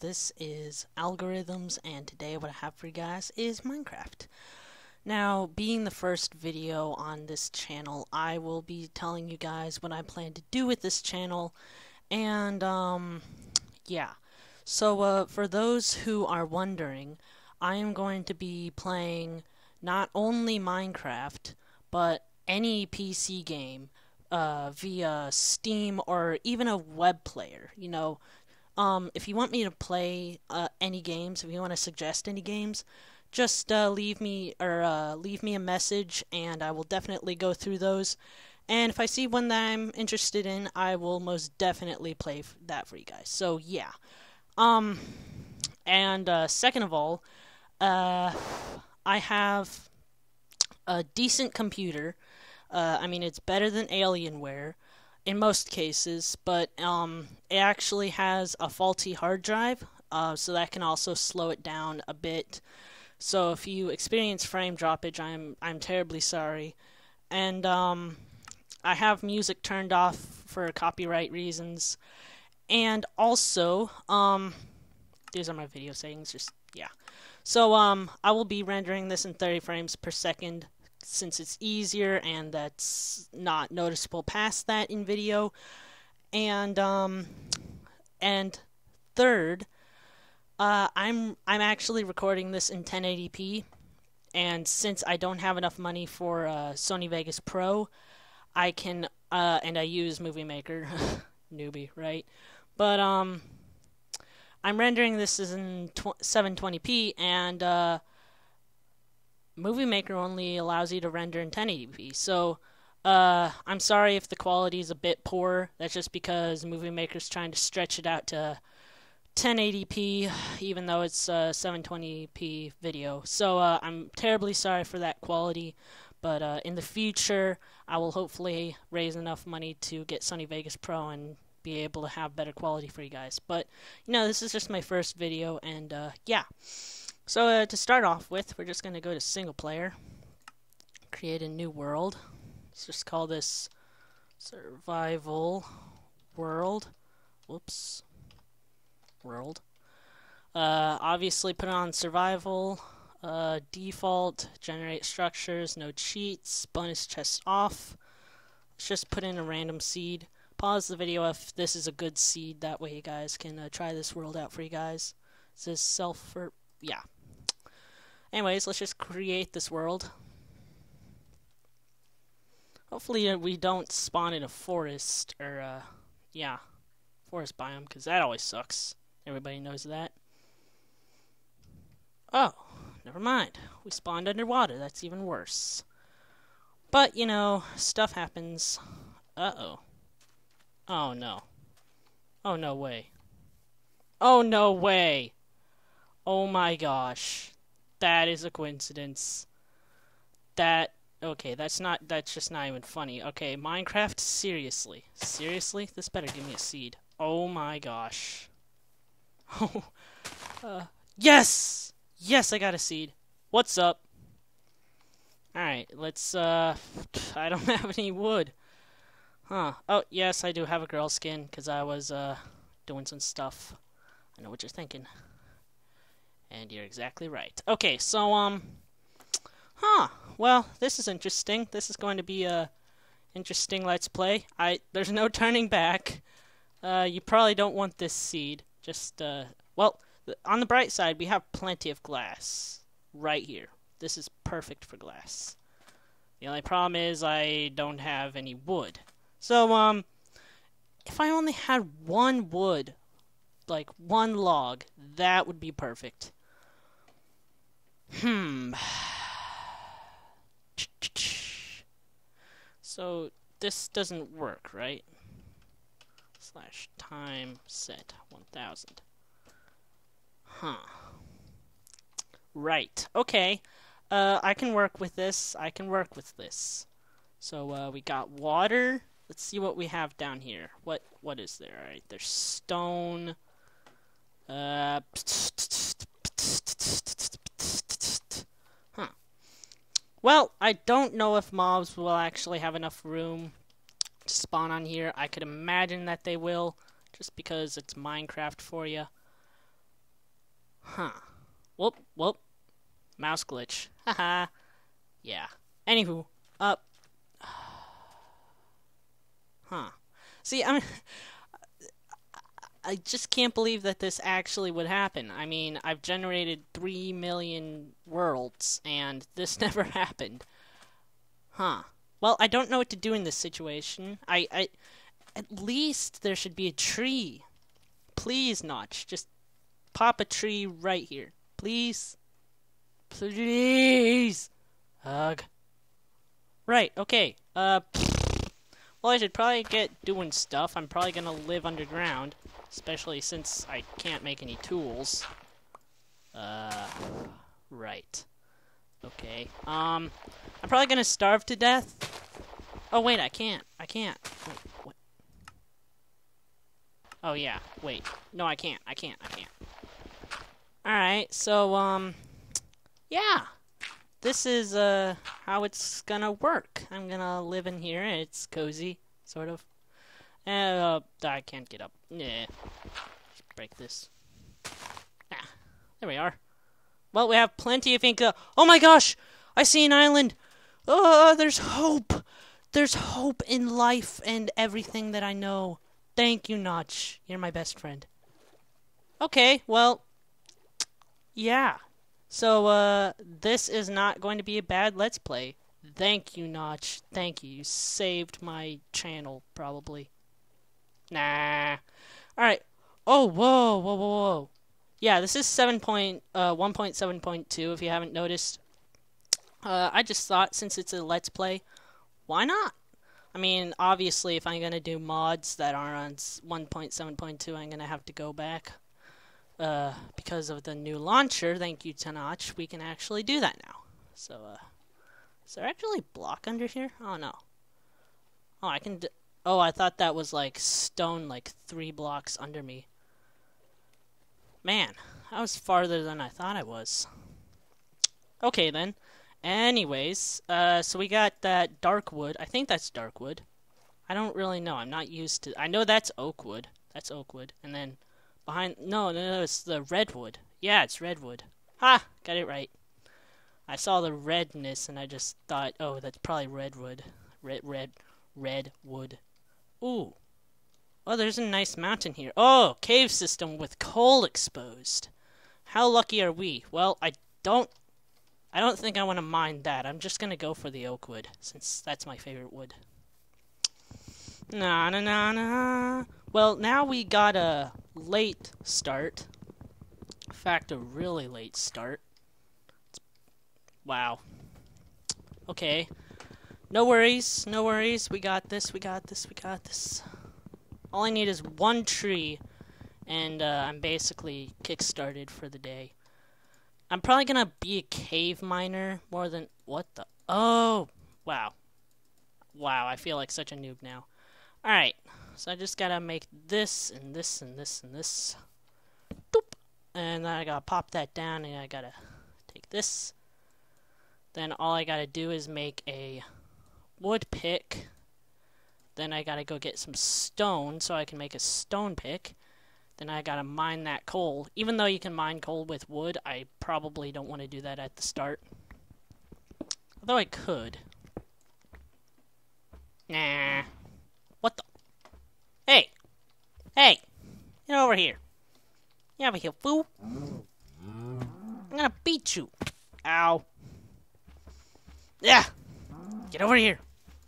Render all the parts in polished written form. This is Algorithms, and today what I have for you guys is Minecraft. Now, being the first video on this channel, I will be telling you guys what I plan to do with this channel, and yeah. So for those who are wondering, I am going to be playing not only Minecraft, but any PC game via Steam or even a web player, you know. If you want me to play any games, if you want to suggest any games, just leave me a message, and I will definitely go through those. And if I see one that I'm interested in, I will most definitely play that for you guys. So yeah. Second of all, I have a decent computer. I mean, it's better than Alienware. In most cases, but it actually has a faulty hard drive, so that can also slow it down a bit. So if you experience frame droppage, I'm terribly sorry. And I have music turned off for copyright reasons. And also, these are my video settings. Just yeah. So I will be rendering this in 30 frames per second. Since it's easier, and that's not noticeable past that in video. And third, I'm actually recording this in 1080p, and since I don't have enough money for Sony Vegas Pro, I can and I use Movie Maker, newbie, right? But I'm rendering this in 720p, and Movie Maker only allows you to render in 1080p, so I'm sorry if the quality is a bit poor. That's just because Movie Maker's trying to stretch it out to 1080p, even though it's a 720p video. So I'm terribly sorry for that quality, but in the future, I will hopefully raise enough money to get Sony Vegas Pro and be able to have better quality for you guys. But, you know, this is just my first video, and yeah. So to start off with, we're just going to go to single player, create a new world. Let's just call this survival world. Whoops. World. Obviously put on survival, default, generate structures, no cheats, bonus chests off. Let's just put in a random seed. Pause the video if this is a good seed, that way you guys can try this world out for you guys. Is this self-for... yeah. Anyways, let's just create this world. Hopefully we don't spawn in a forest, or, yeah, forest biome, because that always sucks. Everybody knows that. Oh, never mind. We spawned underwater. That's even worse. But, you know, stuff happens. Uh-oh. Oh, no. Oh, no way. Oh, no way! Oh my gosh, that is a coincidence. That, okay, that's just not even funny. Okay, Minecraft, seriously. Seriously? This better give me a seed. Oh my gosh. Oh, yes! Yes, I got a seed. What's up? Alright, let's, I don't have any wood. Huh. Oh, yes, I do have a girl skin, because I was, doing some stuff. I know what you're thinking. And you're exactly right. Okay, so, huh, well, this is interesting. This is going to be a interesting Let's Play. There's no turning back. You probably don't want this seed. Just, well, on the bright side, we have plenty of glass right here. This is perfect for glass. The only problem is I don't have any wood. So, if I only had one wood, like one log, that would be perfect. So this doesn't work, right? Slash time set 1000. Huh. Right. Okay. I can work with this. I can work with this. So we got water. Let's see what we have down here. What is there? All right. There's stone. Huh. Well, I don't know if mobs will actually have enough room to spawn on here. I could imagine that they will, just because it's Minecraft for you. Huh. Whoop. Mouse glitch. Haha. Yeah. Anywho. Up. Huh. See, I just can't believe that this actually would happen. I mean, I've generated 3 million worlds, and this never happened. Huh. Well, I don't know what to do in this situation. I at least there should be a tree. Please, Notch, just pop a tree right here. Please. Please. Ugh. Right, okay. Well, I should probably get doing stuff. I'm probably gonna live underground, especially since I can't make any tools. Right. Okay. I'm probably gonna starve to death. Oh wait, I can't. Wait, what? Oh yeah. Wait. No, I can't. All right. So yeah. This is how it's gonna work. I'm gonna live in here. It's cozy, sort of. I can't get up. Yeah. Break this. Ah, there we are. Well, we have plenty of ink. Oh my gosh! I see an island! Oh, there's hope! There's hope in life and everything that I know. Thank you, Notch. You're my best friend. Okay, well... yeah. So, this is not going to be a bad Let's Play. Thank you, Notch. Thank you. You saved my channel, probably. Nah. Alright. Oh, whoa. Yeah, this is 1.7.2, if you haven't noticed. I just thought, since it's a Let's Play, why not? I mean, obviously, if I'm going to do mods that are on 1.7.2, I'm going to have to go back. Because of the new launcher, thank you to Notch, we can actually do that now. So, is there actually block under here? Oh, no. Oh, I can... oh, I thought that was, like, stone, like, 3 blocks under me. Man, I was farther than I thought I was. Okay, then. Anyways, so we got that dark wood. I think that's dark wood. I don't really know. I'm not used to... I know that's oak wood. That's oak wood. And then... behind... No, it's the redwood. Yeah, it's redwood. Ha! Got it right. I saw the redness and I just thought, oh, that's probably redwood. Redwood. Ooh. Oh, there's a nice mountain here. Oh, cave system with coal exposed. How lucky are we? Well, I don't think I want to mine that. I'm just gonna go for the oak wood, since that's my favorite wood. Na-na-na-na. Well, now we got a late start. In fact, a really late start. Wow. Okay. No worries. We got this. All I need is 1 tree, and I'm basically kickstarted for the day. I'm probably gonna be a cave miner more than... what the... oh! Wow. Wow, I feel like such a noob now. Alright, so I just gotta make this, and this, and this, and this. Doop! And then I gotta pop that down, and I gotta take this. Then all I gotta do is make a wood pick. Then I gotta go get some stone, so I can make a stone pick. Then I gotta mine that coal. Even though you can mine coal with wood, I probably don't want to do that at the start. Although I could. Nah. What the? Hey! Hey! Get over here. Get over here, fool. I'm gonna beat you. Ow. Yeah! Get over here.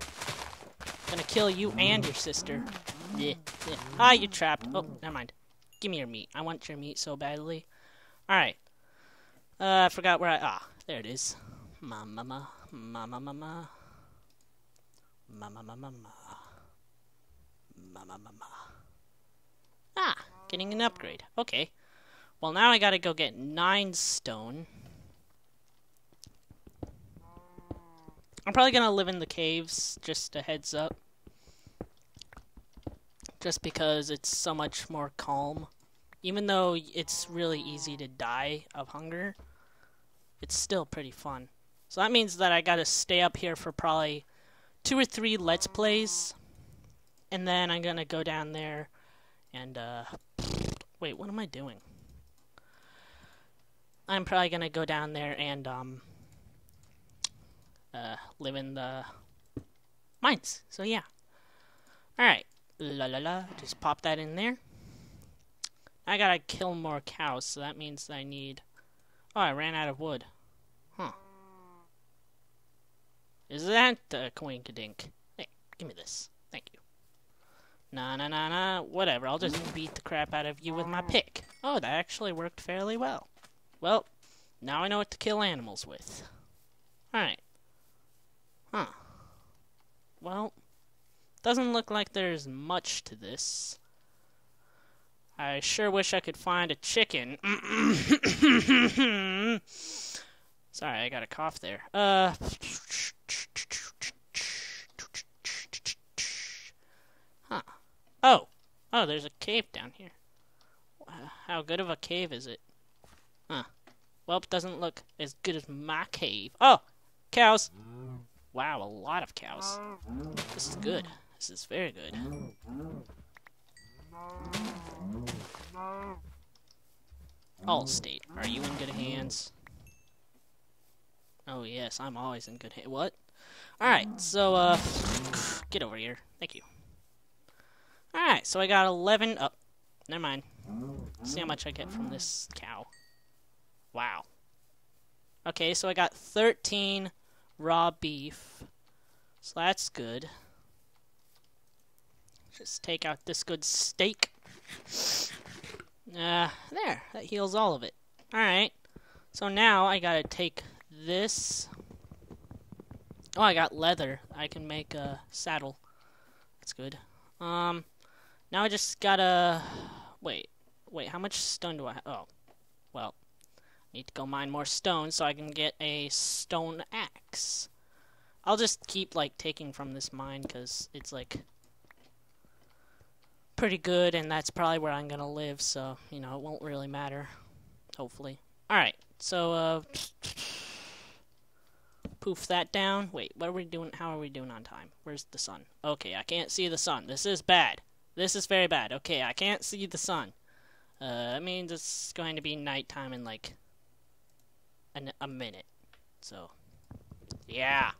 I'm gonna kill you and your sister. Yeah. Ah, you're trapped. Oh, never mind. Give me your meat. I want your meat so badly. Alright. I forgot where I... ah, there it is. Mama. Ah, getting an upgrade. Okay. Well, now I gotta go get 9 stone. I'm probably gonna live in the caves, just a heads up. Just because it's so much more calm. Even though it's really easy to die of hunger, it's still pretty fun. So that means that I gotta stay up here for probably 2 or 3 Let's Plays, and then I'm gonna go down there and wait, what am I doing? I'm probably gonna go down there and live in the mines. So yeah. All right, la la la. Just pop that in there. I gotta kill more cows, so that means I need. Oh, I ran out of wood. Huh. Is that a coinkadink? Hey, give me this. Thank you. Nah, nah, nah, nah. Whatever. I'll just beat the crap out of you with my pick. Oh, that actually worked fairly well. Well, now I know what to kill animals with. Alright. Huh. Well, doesn't look like there's much to this. I sure wish I could find a chicken. Sorry, I got a cough there. Huh. Oh! Oh, there's a cave down here. How good of a cave is it? Huh. Well, it doesn't look as good as my cave. Oh! Cows! Wow, a lot of cows. This is good. This is very good. Allstate, are you in good hands? Oh yes, I'm always in good hands. What? Alright, so get over here. Thank you. Alright, so I got 11 up. Oh, never mind. See how much I get from this cow. Wow. Okay, so I got 13 raw beef. So that's good. Just take out this good steak. There. That heals all of it. Alright. So now I gotta take this. Oh, I got leather. I can make a saddle. That's good. Now I just gotta... Wait, how much stone do I have? Oh. Well, I need to go mine more stone so I can get a stone axe. I'll just keep, like, taking from this mine because it's, like... pretty good, and that's probably where I'm gonna live, so, you know, it won't really matter. Hopefully. Alright, so, poof that down. Wait, what are we doing? How are we doing on time? Where's the sun? Okay, I can't see the sun. This is bad. This is very bad. Okay, I can't see the sun. That means it's going to be nighttime in, like, a minute. So, yeah.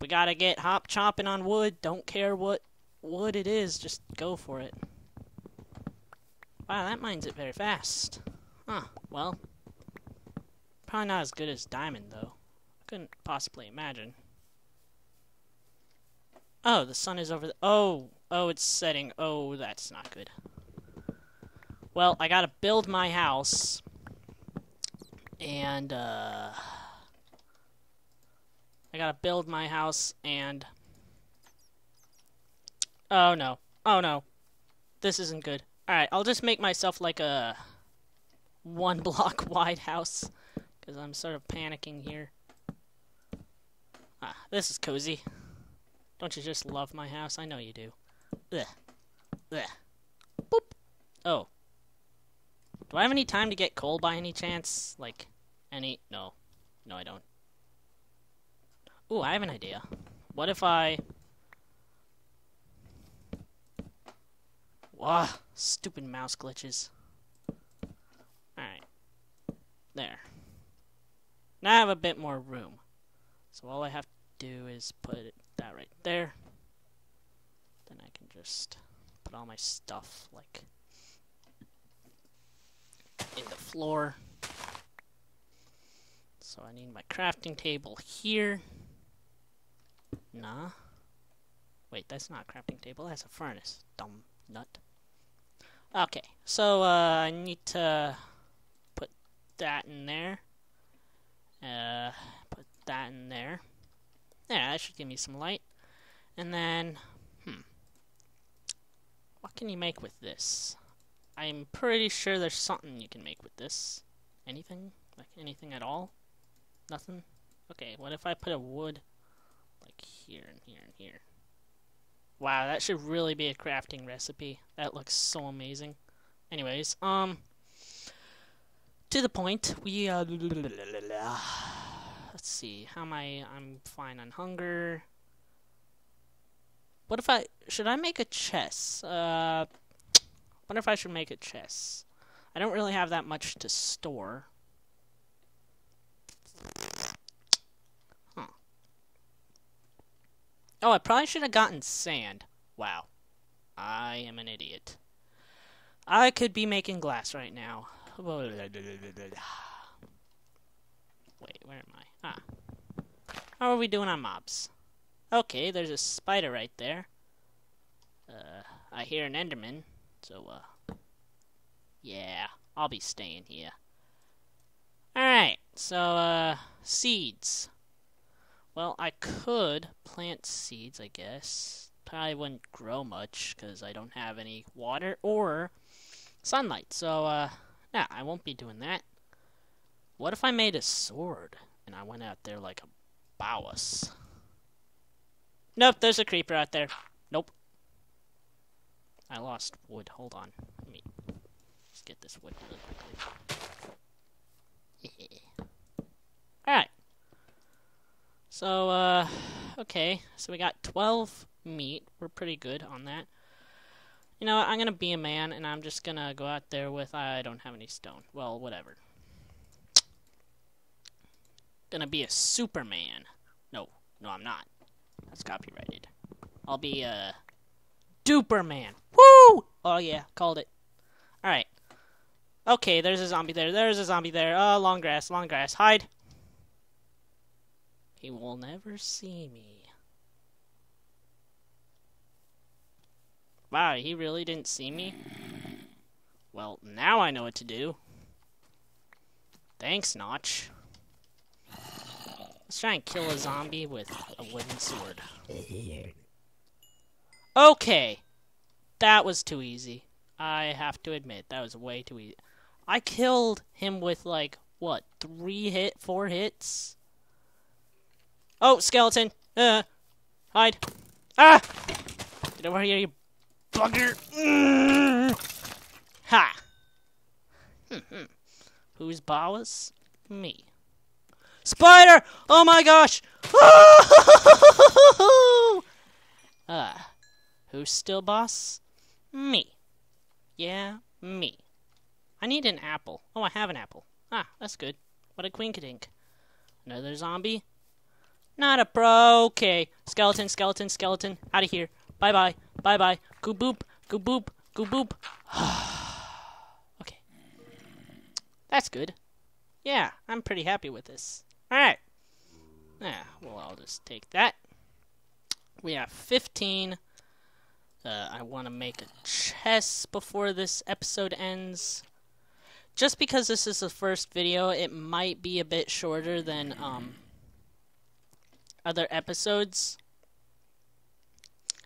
We gotta get hop-chopping on wood. Don't care what wood it is, just go for it. Wow, that mines it very fast. Huh, well. Probably not as good as diamond, though. I couldn't possibly imagine. Oh, the sun is over the... Oh, it's setting. Oh, that's not good. Well, I gotta build my house. And, I gotta build my house and... Oh no. Oh no. This isn't good. Alright, I'll just make myself like a 1-block wide house. Because I'm sort of panicking here. Ah, this is cozy. Don't you just love my house? I know you do. Ugh. Ugh. Boop. Oh. Do I have any time to get coal by any chance? Like, any? No. No, I don't. Ooh, I have an idea. What if I... Wow, stupid mouse glitches. Alright. There. Now I have a bit more room. So all I have to do is put that right there. Then I can just put all my stuff, like, in the floor. So I need my crafting table here. Nah. Wait, that's not a crafting table, that's a furnace. Dumb nut. Okay, so I need to put that in there. Put that in there. There, that should give me some light. And then, what can you make with this? I'm pretty sure there's something you can make with this. Anything? Like anything at all? Nothing? Okay, what if I put a wood like here and here and here? Wow, that should really be a crafting recipe. That looks so amazing. Anyways, to the point, we, let's see, how am I'm fine on hunger. What if should I make a chest? I wonder if I should make a chest. I don't really have that much to store. Huh. Oh, I probably should have gotten sand. Wow. I am an idiot. I could be making glass right now. Wait, where am I? Ah. How are we doing on mobs? Okay, there's a spider right there. I hear an enderman, so, yeah, I'll be staying here. Alright, so, seeds. Well, I could plant seeds, I guess. Probably wouldn't grow much, because I don't have any water or sunlight, so, nah, I won't be doing that. What if I made a sword, and I went out there like a Bowas. Nope, there's a creeper out there. Nope. I lost wood. Hold on. Let me just get this wood really quickly. Alright. So, okay. So we got 12 meat. We're pretty good on that. You know what? I'm gonna be a man, and I'm just gonna go out there with... I don't have any stone. Well, whatever. Gonna be a Superman. No, I'm not. That's copyrighted. I'll be a Duperman. Woo! Oh yeah, called it. Alright. Okay, there's a zombie there. There's a zombie there. Oh, long grass, long grass. Hide. He will never see me. Wow, he really didn't see me? Well, now I know what to do. Thanks, Notch. Let's try and kill a zombie with a wooden sword. Okay! That was too easy. I have to admit, that was way too easy. I killed him with, like, what, 4 hits? Oh, skeleton! Hide! Ah! Get over here, you bugger! Ha! Who's Bowas? Me. Spider! Oh my gosh! Who's still boss? Me. Yeah, me. I need an apple. Oh, I have an apple. Ah, that's good. What a quinkadink. Another zombie? Not a pro. Okay. Skeleton, skeleton, skeleton. Out of here. Bye bye. Bye bye. Goo boop. Goo boop. Goo boop. Okay. That's good. Yeah, I'm pretty happy with this. Alright. Yeah, well, I'll just take that. We have 15. I want to make a chest before this episode ends. Just because this is the first video, it might be a bit shorter than other episodes.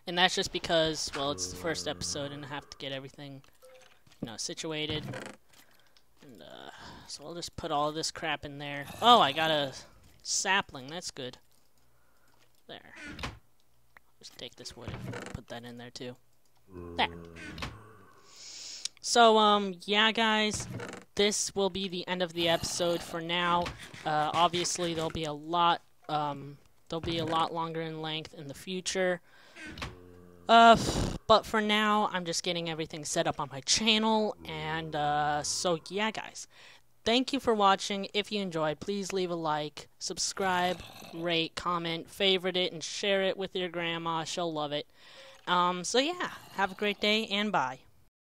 And that's just because, well, it's the first episode and I have to get everything, you know, situated. And, so I'll just put all this crap in there. Oh, I got a sapling. That's good. There. Just take this wood and put that in there, too. There. So, yeah, guys. This will be the end of the episode for now. Obviously, there'll be a lot, longer in length in the future. But for now, I'm just getting everything set up on my channel, and, so, yeah, guys. Thank you for watching. If you enjoyed, please leave a like, subscribe, rate, comment, favorite it, and share it with your grandma. She'll love it. So, yeah, have a great day, and bye.